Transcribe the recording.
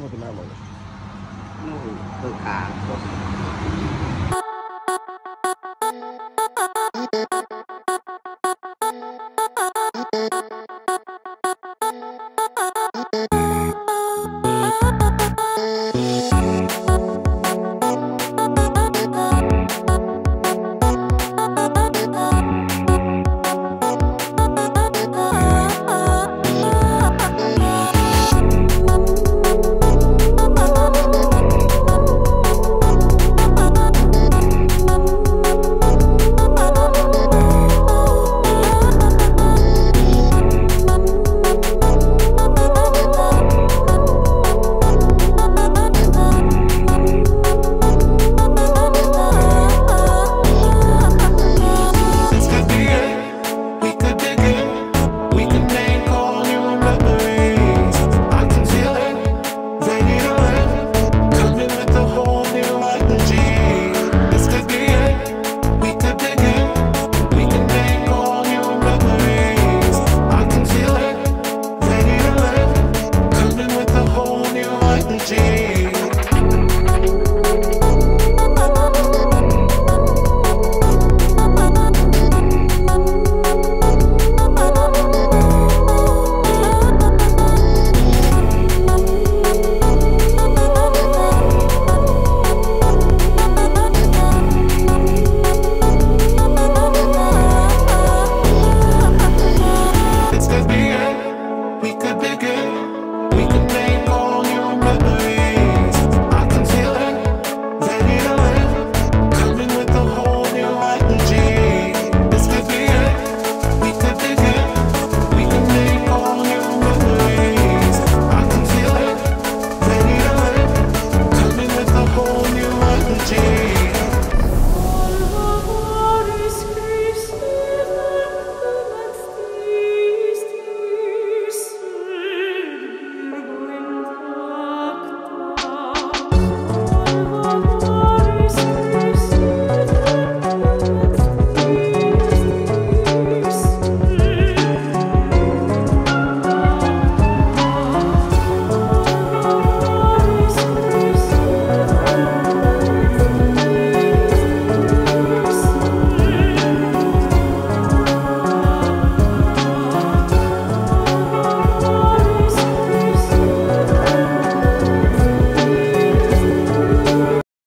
No, we could be good, we could make